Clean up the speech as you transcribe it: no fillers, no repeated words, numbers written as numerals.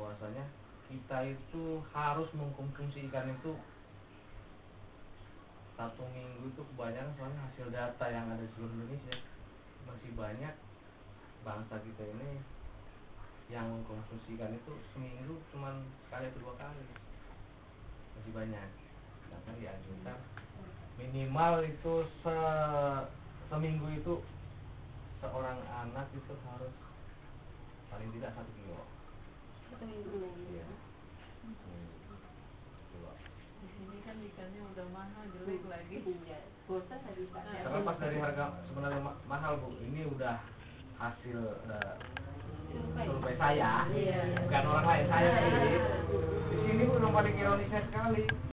bahwasanya kita itu harus mengkonsumsi ikan itu satu minggu itu kebanyakan, soalnya hasil data yang ada di seluruh Indonesia masih banyak bangsa kita ini yang mengkonsumsi ikan itu seminggu cuma sekali atau dua kali, masih banyak. Bahkan dianjurkan minimal itu seminggu itu seorang anak itu harus paling tidak 1 kilo. Iya. Di sini kan ikannya udah mahal, jelek lagi. Iya. Bosan tadi ikannya. Terlepas dari harga sebenarnya mahal, Bu. Ini udah hasil survei saya, bukan orang lain saya sih. Di sini Bu, yang paling ironisnya sekali.